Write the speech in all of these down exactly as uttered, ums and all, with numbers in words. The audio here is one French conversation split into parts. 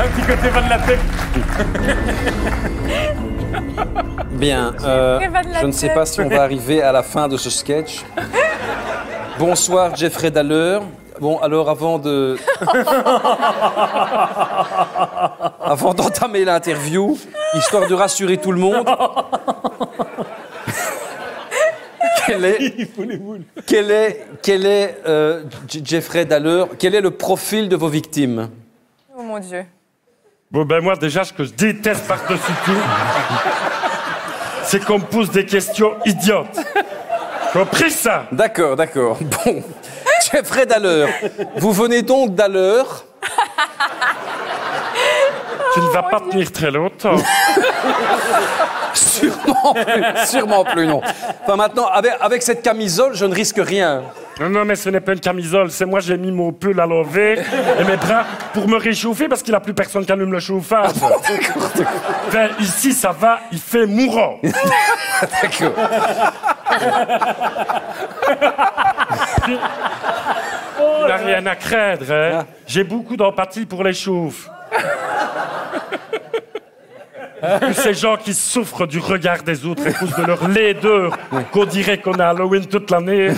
Un petit côté Van Lattep. Bien, euh, je ne sais pas si on va arriver à la fin de ce sketch. Bonsoir, Jeffrey d'Alleur. Bon, alors, avant de... avant d'entamer l'interview, histoire de rassurer tout le monde... Quel est, quel est, quel est euh, Jeffrey d'Alleur, quel est le profil de vos victimes? Oh mon Dieu. Bon ben moi déjà, ce que je déteste par-dessus tout, c'est qu'on me pose des questions idiotes. Compris ça? D'accord, d'accord. Bon, Jeffrey d'Alleur, vous venez donc d'Alleur. Tu ne vas pas tenir très longtemps. Sûrement plus, sûrement plus, non. Enfin, maintenant, avec, avec cette camisole, je ne risque rien. Non, non, mais ce n'est pas une camisole. C'est moi, j'ai mis mon pull à l'envers et mes bras pour me réchauffer parce qu'il n'y a plus personne qui allume le chauffage. Ah bon, d'accord, d'accord. Ben, ici, ça va, il fait mourant. D'accord. Il n'a rien à craindre, hein. Ah. J'ai beaucoup d'empathie pour les chauffes. Ces gens qui souffrent du regard des autres à cause de leur laideur, oui. Qu'on dirait qu'on a Halloween toute l'année.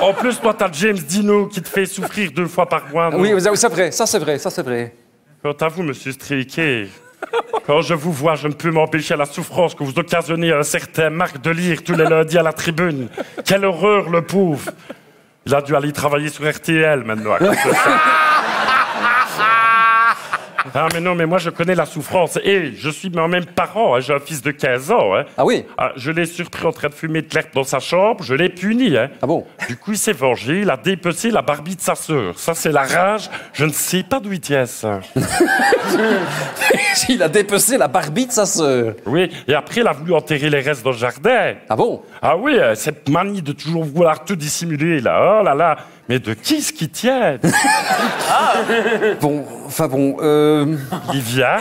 En plus, toi, t'as James Dino qui te fait souffrir deux fois par mois. Non? Oui, c'est vrai, ça c'est vrai, ça c'est vrai. Quant à vous, monsieur Striquet, quand je vous vois, je ne peux m'empêcher la souffrance que vous occasionnez à un certain Marc Delire tous les lundis à la tribune. Quelle horreur, le pauvre! Il a dû aller travailler sur R T L maintenant. Ah, mais non, mais moi, je connais la souffrance. Et je suis même parent, hein. J'ai un fils de quinze ans. Hein. Ah oui? Ah, je l'ai surpris en train de fumer de l'herbe dans sa chambre, je l'ai puni. Hein. Ah bon? Du coup, il s'est vengé, il a dépecé la Barbie de sa sœur. Ça, c'est la rage. Je ne sais pas d'où il tient ça. Il a dépecé la Barbie de sa sœur. Oui, et après, il a voulu enterrer les restes dans le jardin. Ah bon? Ah oui, cette manie de toujours vouloir tout dissimuler, là. Oh là là! Mais de qui ce qui tient? Ah. Bon, enfin bon, euh... Livia.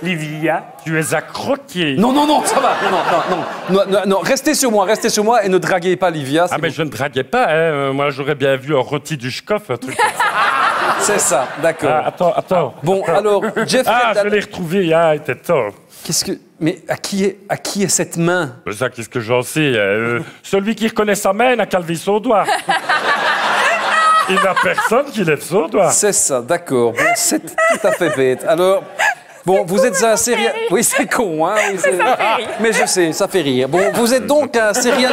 Livia, tu es à croquer. Non, non, non, ça va. Non, non, non, non, non, restez sur moi, restez sur moi et ne draguez pas Livia. Ah, mais bon. Je ne draguais pas, hein. Moi, j'aurais bien vu un rôti du Schkoff, un truc comme ça. C'est ça, d'accord. Ah, attends, attends. Bon, attends. Alors, Jeffrey... Ah, je l'ai retrouvé, ah, il était temps. Qu'est-ce que... Mais à qui est, à qui est cette main? Ça, qu'est-ce que j'en sais? euh, Celui qui reconnaît sa main n'a qu'à lever son doigt. Il n'y a personne qui lève son doigt. C'est ça, d'accord. Bon, c'est tout à fait bête. Alors, bon, vous êtes un serial... Oui, c'est con, hein? Oui, mais, ça fait rire. Mais je sais, ça fait rire. Bon, vous êtes donc un serial...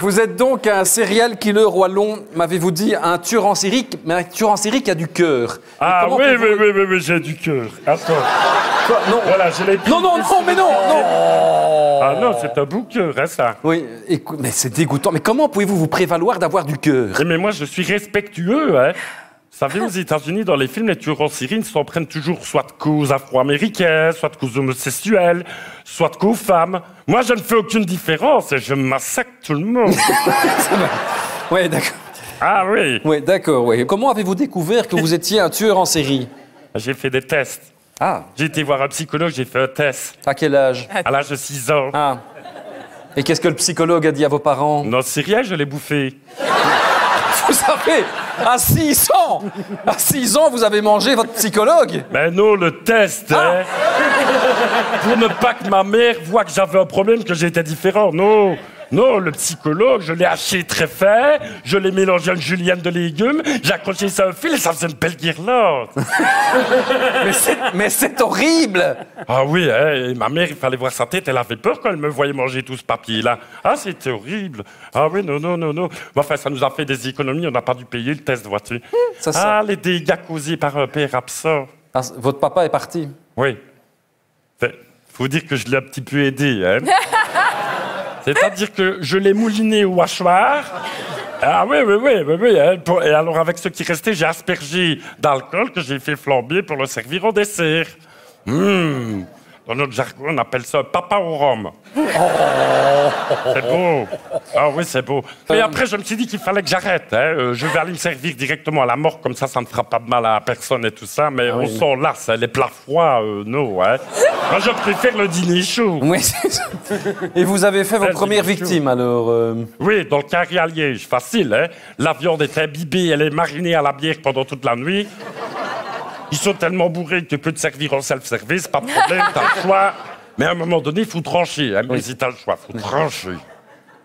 Vous êtes donc un serial killer wallon, m'avez-vous dit, un tueur en série, mais un tueur en série qui a du cœur. Ah oui, oui, oui, oui, oui, j'ai du cœur. Attends. Quoi, non. Voilà, je l'ai... Non, non, non, mais non, non. Oh. Ah non, c'est un beau cœur, hein, ça. Oui, écoute, mais c'est dégoûtant. Mais comment pouvez-vous vous prévaloir d'avoir du cœur? Mais moi, je suis respectueux, hein. Vous savez, aux États-Unis, dans les films, les tueurs en série s'en prennent toujours soit de causes afro-américaines, soit de causes homosexuelles, soit de causes femmes. Moi, je ne fais aucune différence et je massacre tout le monde. Oui, d'accord. Ah oui. Oui, d'accord, oui. Comment avez-vous découvert que vous étiez un tueur en série? J'ai fait des tests. Ah. J'ai été voir un psychologue, j'ai fait un test. À quel âge? À l'âge de six ans. Ah. Et qu'est-ce que le psychologue a dit à vos parents? Non, c'est rien, je l'ai bouffé. Vous savez, à six ans, à six ans, vous avez mangé votre psychologue? Mais non, le test, ah. Hein. Pour ne pas que ma mère voie que j'avais un problème, que j'étais différent. Non, non, le psychologue, je l'ai haché très fin, je l'ai mélangé à une julienne de légumes, j'ai accroché ça à un fil et ça faisait une belle guirlande. Mais c'est horrible. Ah oui, hein, et ma mère, il fallait voir sa tête, elle avait peur quand elle me voyait manger tout ce papier-là. Ah, c'était horrible. Ah oui, non, non, non, non. Enfin, ça nous a fait des économies, on n'a pas dû payer le test, vois-tu. Mmh, ah, les dégâts causés par un père absent. Ah, votre papa est parti? Oui. Fait, faut dire que je l'ai un petit peu aidé, hein. C'est-à-dire que je l'ai mouliné au hachoir. Ah oui, oui, oui, oui, oui. Hein. Et alors, avec ce qui restait, j'ai aspergé d'alcool que j'ai fait flamber pour le servir au dessert. Mmh. Dans notre jargon, on appelle ça papa au rhum. Oh. C'est beau. Ah oui, c'est beau. Et après, je me suis dit qu'il fallait que j'arrête. Hein. Euh, je vais aller me servir directement à la mort, comme ça, ça ne fera pas de mal à personne et tout ça. Mais ah, on oui. s'en lasse, hein. Les plats froids, euh, non. Hein. Moi, je préfère le dîner chaud. Oui, et vous avez fait votre première victime, chaud. alors euh... Oui, dans le carré à Liège, facile. Hein. La viande est imbibée, elle est marinée à la bière pendant toute la nuit. Ils sont tellement bourrés que tu peux te servir en self-service, pas de problème, t'as le choix. Mais à un moment donné, il faut trancher, hein, mais oui. si t'as le choix, faut trancher.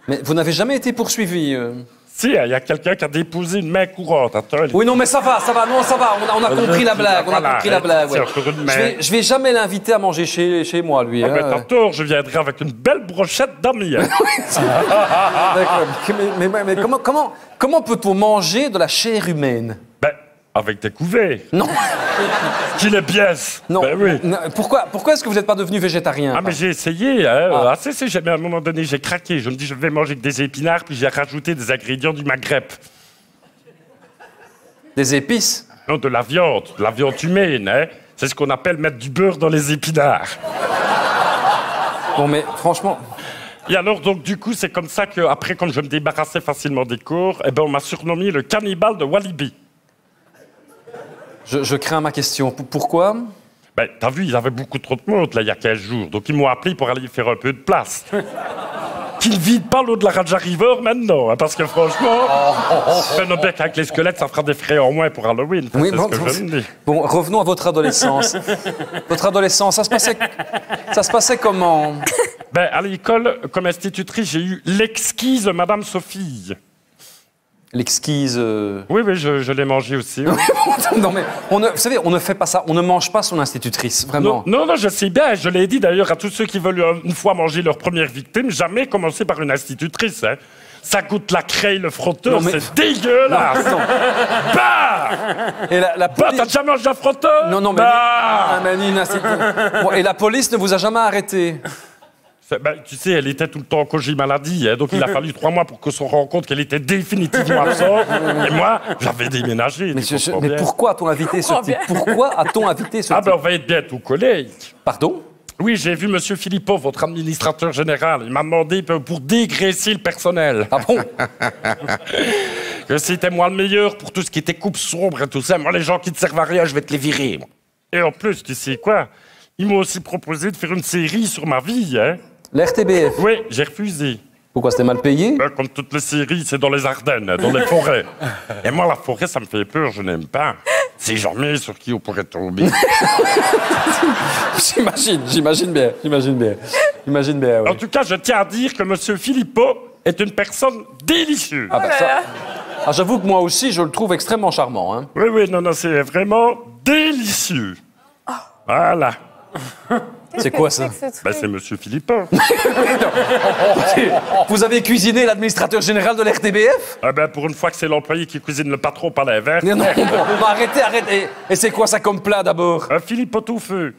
Mais vous n'avez jamais été poursuivi euh... Si, il y a quelqu'un qui a déposé une main courante. Attends, elle... Oui, non, mais ça va, ça va, non, ça va, on a, on a compris la blague, on a compris la blague. Ouais. Je, vais, je vais jamais l'inviter à manger chez, chez moi, lui. Ah, hein, mais tantôt, euh... je viendrai avec une belle brochette d'amis. Hein. D'accord, mais, mais, mais comment, comment, comment peut-on manger de la chair humaine? Ben, avec des couverts. Non. Qu'il est pièce. Non. Ben oui. non. Pourquoi, pourquoi est-ce que vous n'êtes pas devenu végétarien? Ah, mais j'ai essayé. Hein. Ah, c'est, c'est, à un moment donné, j'ai craqué. Je me dis, je vais manger que des épinards, puis j'ai rajouté des ingrédients du Maghreb. Des épices? Non, de la viande. De la viande humaine. Hein. C'est ce qu'on appelle mettre du beurre dans les épinards. Bon, mais franchement... Et alors, donc, du coup, c'est comme ça qu'après, comme je me débarrassais facilement des cours, eh ben, on m'a surnommé le cannibale de Walibi. Je, je crains ma question. P pourquoi? Ben, t'as vu, ils avaient beaucoup trop de monde, là, il y a quinze jours. Donc, ils m'ont appelé pour aller faire un peu de place. Qu'ils ne vident pas l'eau de la Rajah River maintenant, hein, parce que franchement, on fait nos becs avec les squelettes, ça fera des frais en moins pour Halloween. Enfin, oui, bon, ce que je me dis. Bon, revenons à votre adolescence. Votre adolescence, ça se passait, ça se passait comment? Ben, à l'école, comme institutrice, j'ai eu l'exquise Madame Sophie. L'exquise... Euh... Oui, oui, je, je l'ai mangée aussi. Oui. Non, mais on ne, vous savez, on ne fait pas ça, on ne mange pas son institutrice, vraiment. Non, non, non, je sais bien, je l'ai dit d'ailleurs à tous ceux qui veulent une fois manger leur première victime, jamais commencer par une institutrice, hein. Ça goûte la craie, le frotteur, mais... c'est dégueulasse. Non, non. Bah et la, la police... Bah, t'as déjà mangé un frotteur? Non, non, mais... Bah ah, mais ni une institutrice. Bon, et la police ne vous a jamais arrêté? Ben, tu sais, elle était tout le temps en congé maladie, hein, donc il a fallu trois mois pour qu'on se rende compte qu'elle était définitivement absente. Et moi, j'avais déménagé. Mais, je, je, mais pourquoi a-t-on invité ce type? Pourquoi a-t-on invité ce ah type? Ah ben, on va être bien tout collé. Pardon? Oui, j'ai vu Monsieur Philippot, votre administrateur général. Il m'a demandé pour dégraisser le personnel. Ah bon? Que c'était moi le meilleur pour tout ce qui était coupe sombre et tout ça. Moi, les gens qui ne servent à rien, je vais te les virer. Et en plus, tu sais quoi? Ils m'ont aussi proposé de faire une série sur ma vie, hein. L'R T B F? Oui, j'ai refusé. Pourquoi? C'était mal payé? Ben, comme toutes les séries, c'est dans les Ardennes, dans les forêts. Et moi, la forêt, ça me fait peur, je n'aime pas. C'est jamais sur qui on pourrait tomber. J'imagine, j'imagine bien, j'imagine bien. J'imagine bien, ouais. En tout cas, je tiens à dire que M. Philippot est une personne délicieuse. Ah, ben ça... Ah, j'avoue que moi aussi, je le trouve extrêmement charmant, hein. Oui, oui, non, non, c'est vraiment délicieux. Oh. Voilà. C'est quoi ça? Bah, c'est Monsieur Philippot. Vous avez cuisiné l'administrateur général de l'R T B F? Ah ben, pour une fois que c'est l'employé qui cuisine le patron par la verre. Non, non, on va arrêter, arrêtez. Et c'est quoi ça comme plat d'abord? Un Philippot au feu.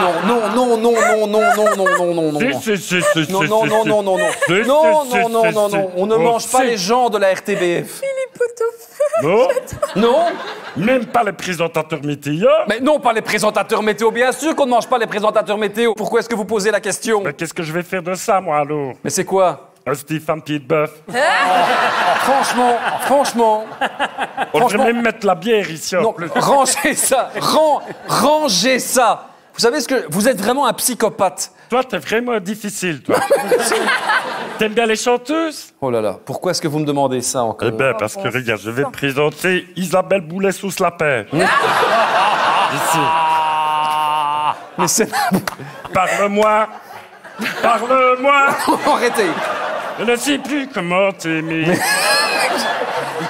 Non, non, non, non, non, non, non, non, non, non. Non, non, non, non, non, non. Non, non, non, non, non. On ne mange pas les gens de la R T B F. Non, non, même pas les présentateurs météo. Mais non, pas les présentateurs météo, bien sûr qu'on ne mange pas les présentateurs météo. Pourquoi est-ce que vous posez la question? Mais qu'est-ce que je vais faire de ça, moi, alors? Mais c'est quoi? Un Stéphane Piedbœuf. Oh, franchement, franchement... On franchement, devrait même mettre la bière ici, non, en plus. Rangez ça, ran, rangez ça. Vous savez ce que... Vous êtes vraiment un psychopathe. Toi, t'es vraiment difficile, toi. T'aimes bien les chanteuses? Oh là là, pourquoi est-ce que vous me demandez ça encore? Eh bien, parce que, regarde, je vais te présenter Isabelle Boulet-Sous-Lapin. Ici. Mais c'est... Parle-moi. Parle-moi. Arrêtez. Je ne sais plus comment t'aimer. Mais...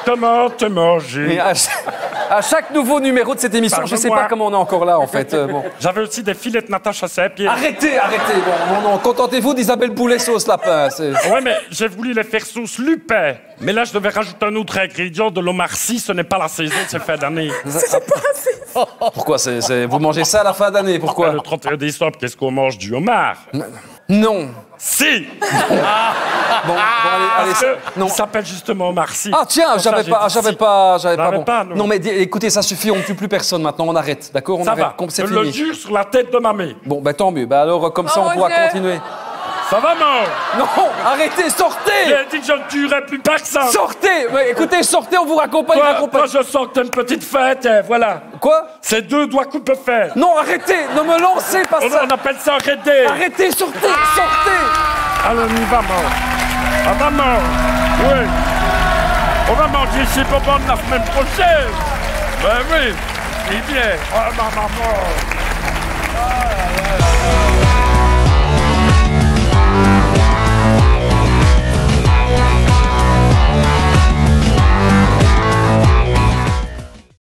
Comment te manger. Mais à, chaque, à chaque nouveau numéro de cette émission, Parle je ne sais pas comment on est encore là, en fait. Euh, bon. J'avais aussi des filets de Natacha Saint-Pierre. Arrêtez, arrêtez. Bon, non, non, contentez-vous d'Isabelle Boulet sauce lapin. Ouais, mais j'ai voulu les faire sauce Lupin. Mais là, je devais rajouter un autre ingrédient de l'omarcy. Ce n'est pas la saison de cette fin d'année. C'est pas la saison. Pourquoi c est, c est... Vous mangez ça à la fin d'année, pourquoi? Le trente et un décembre, qu'est-ce qu'on mange? Du homard? Non. Si. Ah. Bon, ah, bon, allez, allez, non. Il s'appelle justement Marcy. Ah tiens, j'avais pas, j'avais pas, j'avais pas, bon. pas. Non, non mais écoutez, ça suffit, on ne tue plus personne maintenant, on arrête, d'accord? On ça arrête, va, je le jure sur la tête de ma mère. Bon, ben tant mieux, ben alors comme ça oh, on pourra continuer. Ça va, mort? Non, arrêtez, sortez! J'ai dit que je ne tuerai plus personne. Sortez! Mais écoutez, sortez, on vous raccompagne, quoi, raccompagne. Moi, je sens que t'as une petite fête, eh, voilà. Quoi? C'est deux doigts coupe-fer. Non, arrêtez, ne me lancez pas on, ça. On appelle ça arrêter. Arrêtez, sortez, sortez! Allez, on y va, mort. On va, mort. Oui. On va manger ici pour prendre la semaine prochaine. Ben oui, il vient. Oh, maman, mort. Oh, là, là, là.